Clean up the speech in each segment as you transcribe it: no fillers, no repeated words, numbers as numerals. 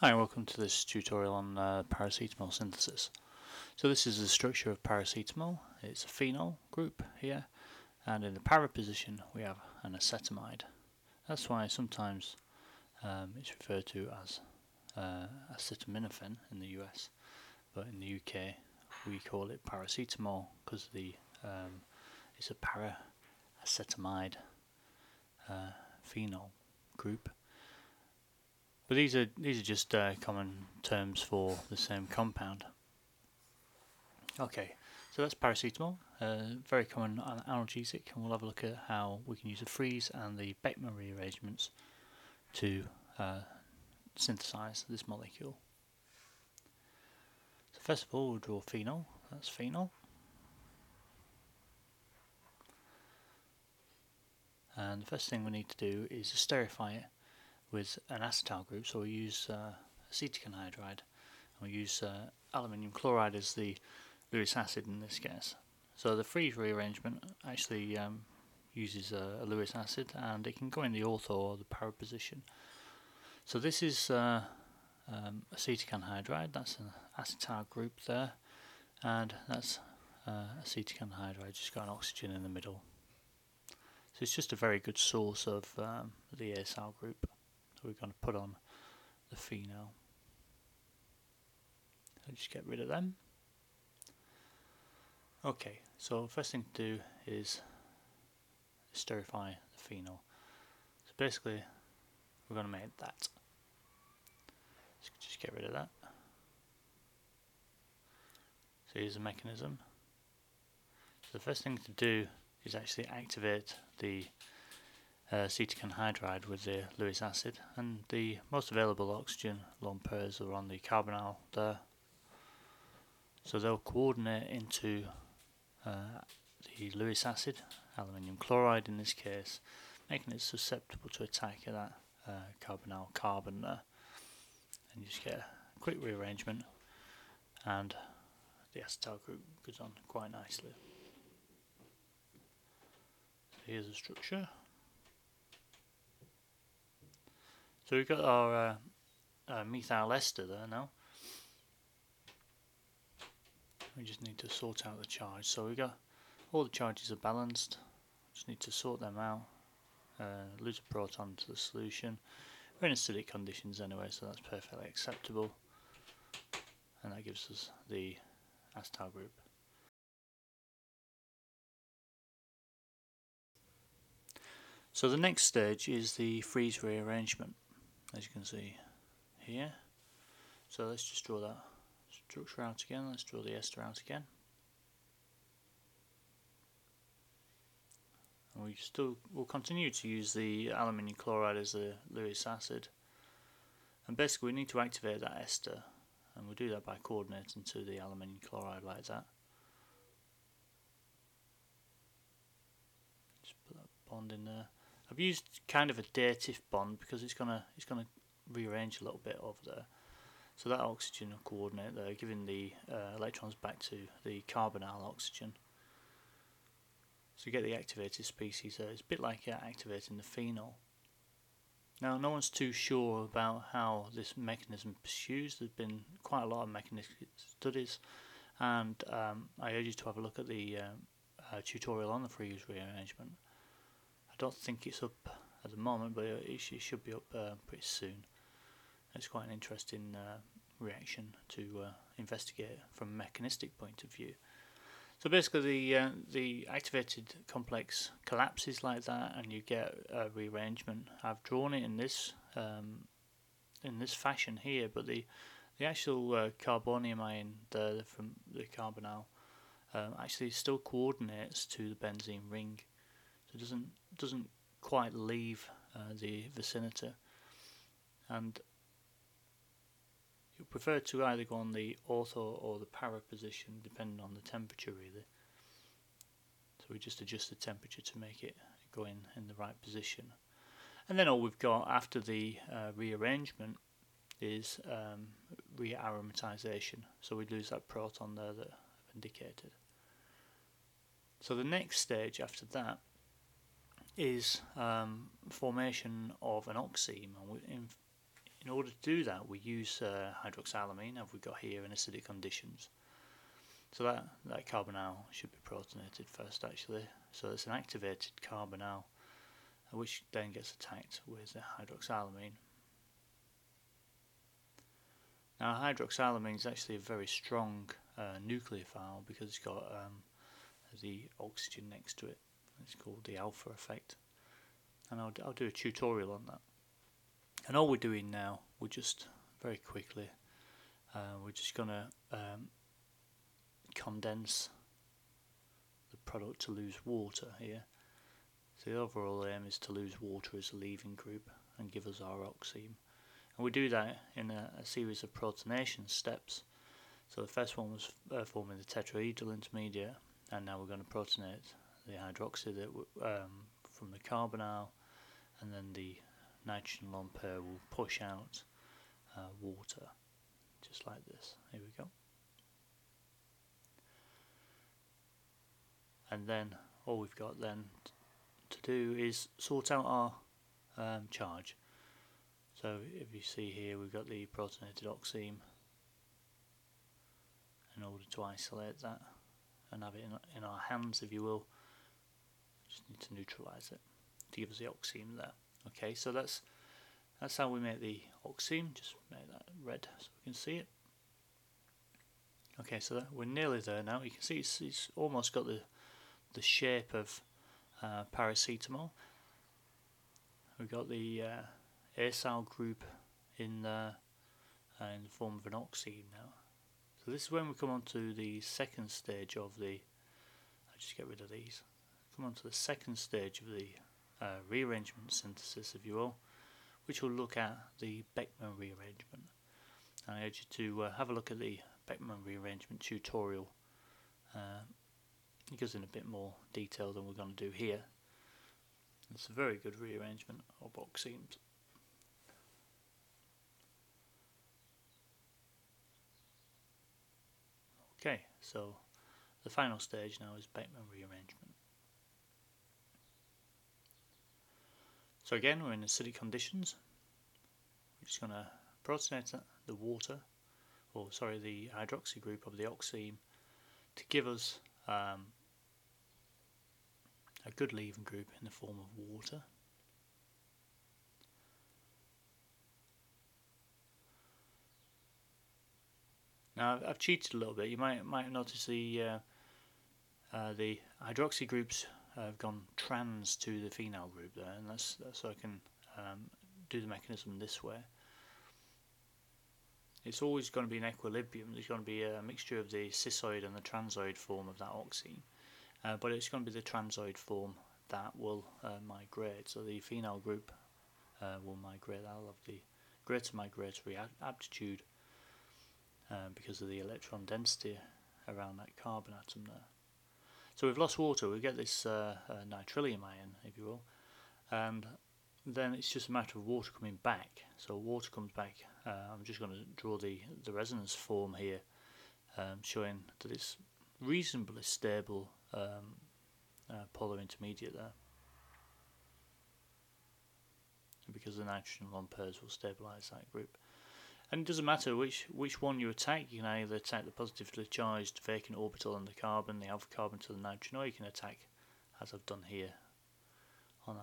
Hi, welcome to this tutorial on paracetamol synthesis. So this is the structure of paracetamol. It's a phenol group here, and in the para position we have an acetamide. That's why sometimes it's referred to as acetaminophen in the US, but in the UK we call it paracetamol because it's a paracetamide phenol group. But these are just common terms for the same compound. Okay, so that's paracetamol, very common analgesic, and we'll have a look at how we can use the Fries and the Beckmann rearrangements to synthesize this molecule. So first of all, we'll draw phenol. That's phenol, and the first thing we need to do is sterify it with an acetyl group, so we use acetic anhydride, and we use aluminium chloride as the Lewis acid in this case. So the Fries rearrangement actually uses a Lewis acid, and it can go in the ortho or the para position. So this is acetic anhydride, that's an acetyl group there, and that's acetic anhydride, just got an oxygen in the middle. So it's just a very good source of the acyl group. So we're going to put on the phenol. So just get rid of them. Okay, so first thing to do is sterify the phenol. So basically we're going to make that. Just get rid of that. So here's the mechanism. So the first thing to do is actually activate the acetic anhydride with the Lewis acid, and the most available oxygen lone pairs are on the carbonyl there, so they'll coordinate into the Lewis acid, aluminium chloride in this case, making it susceptible to attack at that carbonyl carbon there. And you just get a quick rearrangement and the acetyl group goes on quite nicely. So here's the structure. So we've got our methyl ester there now. We just need to sort out the charge. So we've got all the charges are balanced. Just need to sort them out. Lose a proton to the solution. We're in acidic conditions anyway, so that's perfectly acceptable. And that gives us the acetyl group. So the next stage is the Fries rearrangement, as you can see here. So let's just draw that structure out again. Let's draw the ester out again, and we'll continue to use the aluminium chloride as the Lewis acid, and basically we need to activate that ester, and we'll do that by coordinating to the aluminium chloride like that. Just put that bond in there. I've used kind of a dative bond because it's gonna rearrange a little bit over there, so that oxygen will coordinate there, giving the electrons back to the carbonyl oxygen. So you get the activated species there. It's a bit like activating the phenol. Now no one's too sure about how this mechanism pursues. There's been quite a lot of mechanistic studies, and I urge you to have a look at the tutorial on the Fries rearrangement. I don't think it's up at the moment, but it should be up pretty soon. It's quite an interesting reaction to investigate from a mechanistic point of view. So basically the activated complex collapses like that, and you get a rearrangement. I've drawn it in this fashion here, but the actual carbonium ion there from the carbonyl actually still coordinates to the benzene ring. So it doesn't quite leave the vicinity, and you prefer to either go on the ortho or the para position depending on the temperature really. So we just adjust the temperature to make it go in the right position, and then all we've got after the rearrangement is re-aromatization, so we lose that proton there that I've indicated. So the next stage after that is formation of an oxime, and in In order to do that, we use hydroxylamine, as we've got here in acidic conditions. So that carbonyl should be protonated first, actually. So it's an activated carbonyl, which then gets attacked with hydroxylamine. Now, hydroxylamine is actually a very strong nucleophile because it's got the oxygen next to it. It's called the alpha effect, and I'll do a tutorial on that. And all we're doing now, we're just very quickly, we're just going to condense the product to lose water here. So the overall aim is to lose water as a leaving group and give us our oxime. And we do that in a series of protonation steps. So the first one was forming the tetraedyl intermediate, and now we're going to protonate the hydroxy that from the carbonyl, and then the nitrogen lone pair will push out water, just like this. Here we go. And then all we've got then to do is sort out our charge. So if you see here, we've got the protonated oxime in order to isolate that and have it in our hands, if you will. Just need to neutralize it to give us the oxime there. Okay, so that's how we make the oxime. Just make that red so we can see it. Okay, so that we're nearly there now. You can see it's almost got the shape of paracetamol. We've got the acyl group in there in the form of an oxime now. So this is when we come on to the second stage of the. I'll just get rid of these. Come on to the second stage of the rearrangement synthesis, if you will, which will look at the Beckmann rearrangement. And I urge you to have a look at the Beckmann rearrangement tutorial. It goes in a bit more detail than we're going to do here. It's a very good rearrangement of oximes. Okay, so the final stage now is Beckmann rearrangement. So again, we're in acidic conditions. We're just going to protonate the water, or sorry, the hydroxy group of the oxime, to give us a good leaving group in the form of water. Now I've cheated a little bit. You might notice the hydroxy groups have gone trans to the phenol group there, and that's so I can do the mechanism this way. It's always going to be an equilibrium. There's going to be a mixture of the cisoid and the transoid form of that oxime, but it's going to be the transoid form that will migrate. So the phenol group will migrate. That'll have the greater migratory aptitude because of the electron density around that carbon atom there. So we've lost water, we get this nitrilium ion, if you will, and then it's just a matter of water coming back. So water comes back. I'm just going to draw the resonance form here, showing that it's reasonably stable polar intermediate there, because the nitrogen lone pairs will stabilise that group. And it doesn't matter which one you attack. You can either attack the positively charged vacant orbital and the carbon, the alpha carbon to the nitrogen, or you can attack, as I've done here, on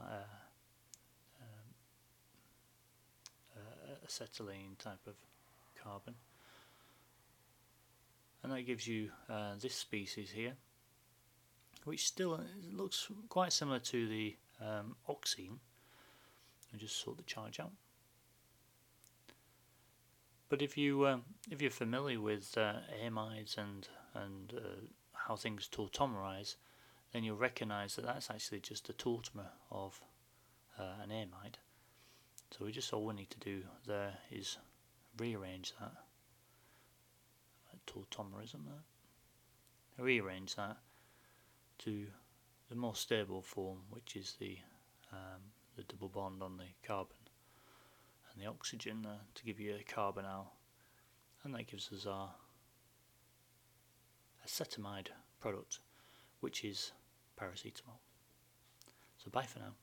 acetylene type of carbon. And that gives you this species here, which still looks quite similar to the oxime. And just sort the charge out. But if you're familiar with amides and how things tautomerize, then you'll recognize that that's actually just a tautomer of an amide. So all we need to do there is rearrange that, tautomerism there, rearrange that to the more stable form, which is the double bond on the carbon and the oxygen there, to give you a carbonyl, and that gives us our acetamide product, which is paracetamol. So bye for now.